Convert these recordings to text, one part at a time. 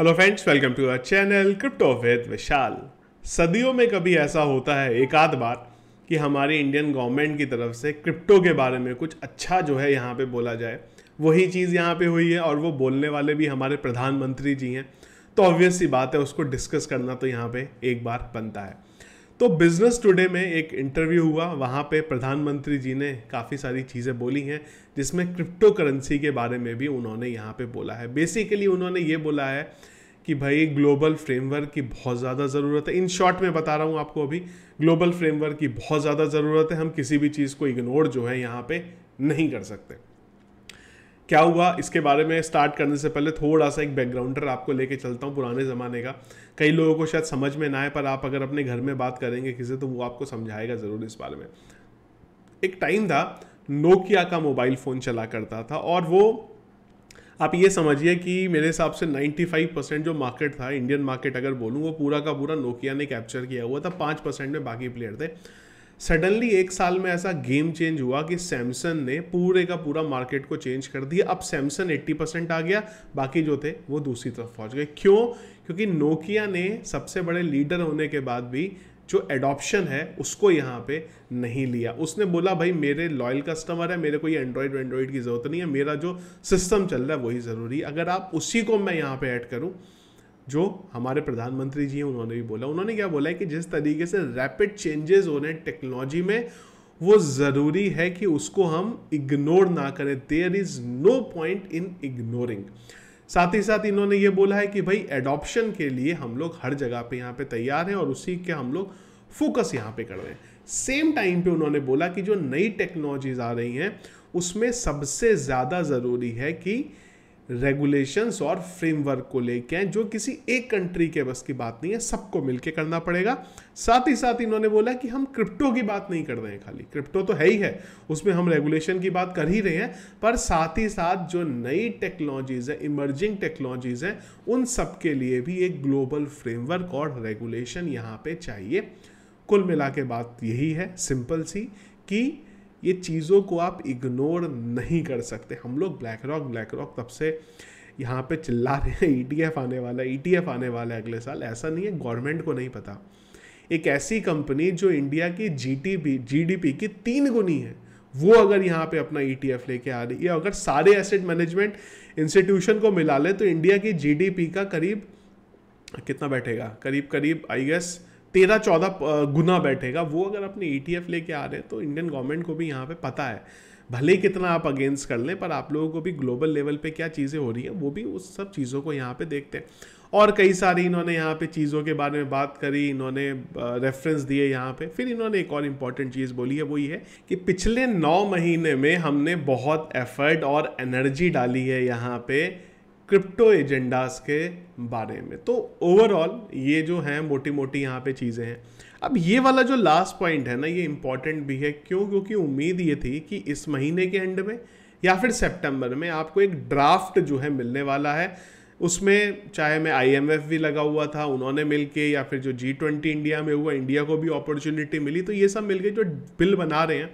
Hello friends, welcome to our channel crypto with Vishal. सदियों में कभी ऐसा होता है एक आध बार कि हमारी इंडियन गवर्नमेंट की तरफ से क्रिप्टो के बारे में कुछ अच्छा जो है यहाँ पे बोला जाए, वही चीज़ यहाँ पे हुई है और वो बोलने वाले भी हमारे प्रधानमंत्री जी हैं, तो ऑब्वियस सी बात है उसको डिस्कस करना तो यहाँ पे एक बार बनता है। तो बिजनेस टुडे में एक इंटरव्यू हुआ, वहाँ पे प्रधानमंत्री जी ने काफ़ी सारी चीज़ें बोली हैं जिसमें क्रिप्टो करेंसी के बारे में भी उन्होंने यहाँ पे बोला है। बेसिकली उन्होंने ये बोला है कि भाई ग्लोबल फ्रेमवर्क की बहुत ज़्यादा ज़रूरत है। इन शॉर्ट में बता रहा हूँ आपको, अभी ग्लोबल फ्रेमवर्क की बहुत ज़्यादा ज़रूरत है, हम किसी भी चीज़ को इग्नोर जो है यहाँ पे नहीं कर सकते। क्या हुआ इसके बारे में स्टार्ट करने से पहले थोड़ा सा एक बैकग्राउंडर आपको लेके चलता हूँ पुराने ज़माने का। कई लोगों को शायद समझ में ना आए, पर आप अगर अपने घर में बात करेंगे किसी से तो वो आपको समझाएगा ज़रूर इस बारे में। एक टाइम था नोकिया का मोबाइल फ़ोन चला करता था, और वो आप ये समझिए कि मेरे हिसाब से 95% जो मार्केट था, इंडियन मार्केट अगर बोलूँ, वो पूरा का पूरा नोकिया ने कैप्चर किया हुआ था। 5% में बाकी प्लेयर थे। सडनली एक साल में ऐसा गेम चेंज हुआ कि सैमसंग ने पूरे का पूरा मार्केट को चेंज कर दिया। अब सैमसंग 80% आ गया, बाकी जो थे वो दूसरी तरफ पहुंच गए। क्यों? क्योंकि नोकिया ने सबसे बड़े लीडर होने के बाद भी जो एडॉप्शन है उसको यहाँ पे नहीं लिया। उसने बोला भाई मेरे लॉयल कस्टमर है, मेरे को ये एंड्रॉयड वैंड्रॉयड की ज़रूरत नहीं है, मेरा जो सिस्टम चल रहा है वही ज़रूरी। अगर आप उसी को मैं यहाँ पे ऐड करूँ जो हमारे प्रधानमंत्री जी हैं, उन्होंने भी बोला। उन्होंने क्या बोला है कि जिस तरीके से रैपिड चेंजेस हो रहे हैं टेक्नोलॉजी में, वो ज़रूरी है कि उसको हम इग्नोर ना करें। There is no point in ignoring. साथ ही साथ इन्होंने ये बोला है कि भाई एडॉप्शन के लिए हम लोग हर जगह पे यहाँ पे तैयार हैं और उसी के हम लोग फोकस यहाँ पे कर रहे हैं। सेम टाइम पे उन्होंने बोला कि जो नई टेक्नोलॉजीज़ आ रही हैं उसमें सबसे ज़्यादा ज़रूरी है कि रेगुलेशंस और फ्रेमवर्क को लेके आए, जो किसी एक कंट्री के बस की बात नहीं है, सबको मिलके करना पड़ेगा। साथ ही साथ इन्होंने बोला कि हम क्रिप्टो की बात नहीं कर रहे हैं, खाली क्रिप्टो तो है ही है, उसमें हम रेगुलेशन की बात कर ही रहे हैं, पर साथ ही साथ जो नई टेक्नोलॉजीज़ है, इमर्जिंग टेक्नोलॉजीज़ हैं, उन सब के लिए भी एक ग्लोबल फ्रेमवर्क और रेगुलेशन यहाँ पर चाहिए। कुल मिला के बात यही है सिंपल सी कि ये चीज़ों को आप इग्नोर नहीं कर सकते। हम लोग ब्लैक रॉक तब से यहाँ पे चिल्ला रहे हैं ETF आने वाला है अगले साल। ऐसा नहीं है, गवर्नमेंट को नहीं पता। एक ऐसी कंपनी जो इंडिया की GDP की 3 गुनी है, वो अगर यहाँ पे अपना ETF लेके आ रही है, अगर सारे एसेट मैनेजमेंट इंस्टीट्यूशन को मिला ले तो इंडिया की GDP का करीब कितना बैठेगा, करीब आई गेस 13-14 गुना बैठेगा। वो अगर अपने ETF लेके आ रहे हैं तो इंडियन गवर्नमेंट को भी यहाँ पे पता है, भले ही कितना आप अगेंस्ट कर लें, पर आप लोगों को भी ग्लोबल लेवल पे क्या चीज़ें हो रही हैं वो भी उस सब चीज़ों को यहाँ पे देखते हैं। और कई सारी इन्होंने यहाँ पे चीज़ों के बारे में बात करी, इन्होंने रेफरेंस दिए यहाँ पे। फिर इन्होंने एक और इम्पॉर्टेंट चीज़ बोली है, वो ये है कि पिछले 9 महीने में हमने बहुत एफर्ट और एनर्जी डाली है यहाँ पर क्रिप्टो एजेंडास के बारे में। तो ओवरऑल ये जो हैं मोटी यहाँ पे चीज़ें हैं। अब ये वाला जो लास्ट पॉइंट है ना, ये इम्पॉर्टेंट भी है। क्यों? क्योंकि उम्मीद ये थी कि इस महीने के एंड में या फिर सितंबर में आपको एक ड्राफ्ट जो है मिलने वाला है। उसमें चाहे मैं IMF भी लगा हुआ था, उन्होंने मिलके, या फिर जो G20 इंडिया में हुआ, इंडिया को भी अपॉर्चुनिटी मिली, तो ये सब मिलके जो बिल बना रहे हैं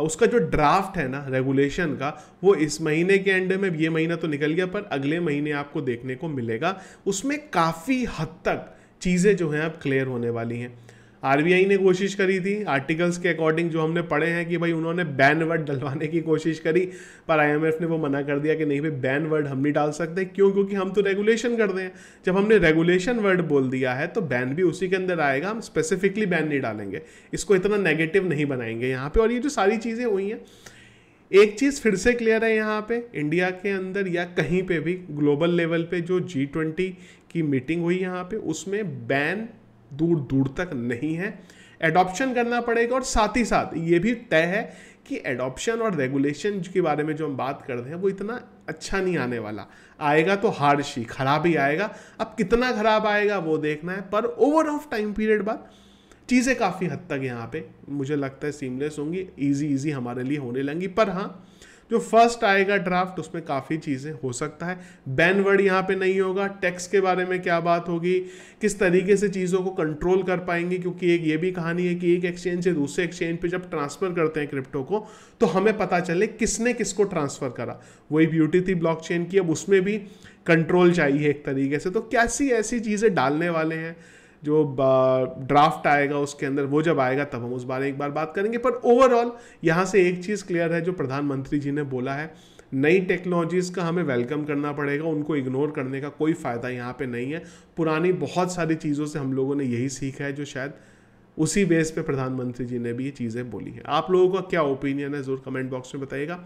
उसका जो ड्राफ्ट है ना रेगुलेशन का, वो इस महीने के एंड में, ये महीना तो निकल गया पर अगले महीने आपको देखने को मिलेगा। उसमें काफ़ी हद तक चीज़ें जो हैं अब क्लियर होने वाली हैं। RBI ने कोशिश करी थी आर्टिकल्स के अकॉर्डिंग जो हमने पढ़े हैं कि भाई उन्होंने बैन वर्ड डलवाने की कोशिश करी, पर IMF ने वो मना कर दिया कि नहीं भाई बैन वर्ड हम नहीं डाल सकते। क्यों? क्योंकि हम तो रेगुलेशन कर रहे हैं, जब हमने रेगुलेशन वर्ड बोल दिया है तो बैन भी उसी के अंदर आएगा, हम स्पेसिफिकली बैन नहीं डालेंगे, इसको इतना नेगेटिव नहीं बनाएंगे यहाँ पर। और ये जो सारी चीज़ें हुई हैं, एक चीज़ फिर से क्लियर है यहाँ पे, इंडिया के अंदर या कहीं पे भी ग्लोबल लेवल पे जो G20 की मीटिंग हुई यहाँ पे, उसमें बैन दूर दूर तक नहीं है, एडॉप्शन करना पड़ेगा। और साथ ही साथ ये भी तय है कि एडॉप्शन और रेगुलेशन के बारे में जो हम बात कर रहे हैं वो इतना अच्छा नहीं आने वाला, आएगा तो हार्श ही, खराब ही आएगा। अब कितना खराब आएगा वो देखना है, पर ओवर ऑफ टाइम पीरियड बाद चीज़ें काफ़ी हद तक यहाँ पे मुझे लगता है सीमलेस होंगी, इजी हमारे लिए होने लगेंगी। पर हाँ, जो फर्स्ट आएगा ड्राफ्ट उसमें काफ़ी चीज़ें हो सकता है। बैन वर्ड यहाँ पे नहीं होगा, टैक्स के बारे में क्या बात होगी, किस तरीके से चीज़ों को कंट्रोल कर पाएंगे, क्योंकि एक ये भी कहानी है कि एक एक्सचेंज से दूसरे एक्सचेंज पे जब ट्रांसफ़र करते हैं क्रिप्टो को तो हमें पता चले किसने किसको ट्रांसफ़र करा। वही ब्यूटी थी ब्लॉकचेन की, अब उसमें भी कंट्रोल चाहिए एक तरीके से। तो कैसी ऐसी चीज़ें डालने वाले हैं, जो ड्राफ्ट आएगा उसके अंदर, वो जब आएगा तब हम उस बारे में एक बार बात करेंगे। पर ओवरऑल यहाँ से एक चीज़ क्लियर है जो प्रधानमंत्री जी ने बोला है, नई टेक्नोलॉजीज़ का हमें वेलकम करना पड़ेगा, उनको इग्नोर करने का कोई फ़ायदा यहाँ पे नहीं है। पुरानी बहुत सारी चीज़ों से हम लोगों ने यही सीखा है, जो शायद उसी बेस पे प्रधानमंत्री जी ने भी ये चीज़ें बोली हैं। आप लोगों का क्या ओपिनियन है ज़रूर कमेंट बॉक्स में बताइएगा।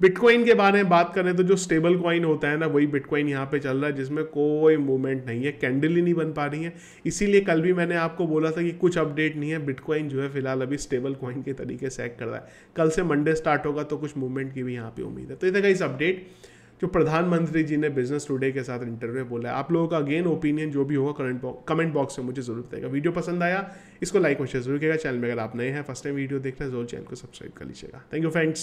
बिटकॉइन के बारे में बात करें तो जो स्टेबल कॉइन होता है ना, वही बिटकॉइन यहाँ पे चल रहा है, जिसमें कोई मूवमेंट नहीं है, कैंडल ही नहीं बन पा रही है। इसीलिए कल भी मैंने आपको बोला था कि कुछ अपडेट नहीं है, बिटकॉइन जो है फिलहाल अभी स्टेबल कॉइन के तरीके से एक्ट कर रहा है। कल से मंडे स्टार्ट होगा तो कुछ मूवमेंट की भी यहाँ पे उम्मीद है। तो इधर का इस अपडेट जो प्रधानमंत्री जी ने बिजनेस टुडे के साथ इंटरव्यू बोला है। आप लोगों का अगेन ओपिनियन जो भी होगा कमेंट बॉक्स में मुझे जरूर बताएगा। वीडियो पसंद आया इसको लाइक और शेयर जरूर कीजिएगा। चैनल में अगर आप नए हैं, फर्स्ट टाइम वीडियो देख रहे हैं, जरूर चैनल को सब्सक्राइब कर लीजिएगा। Thank you friends.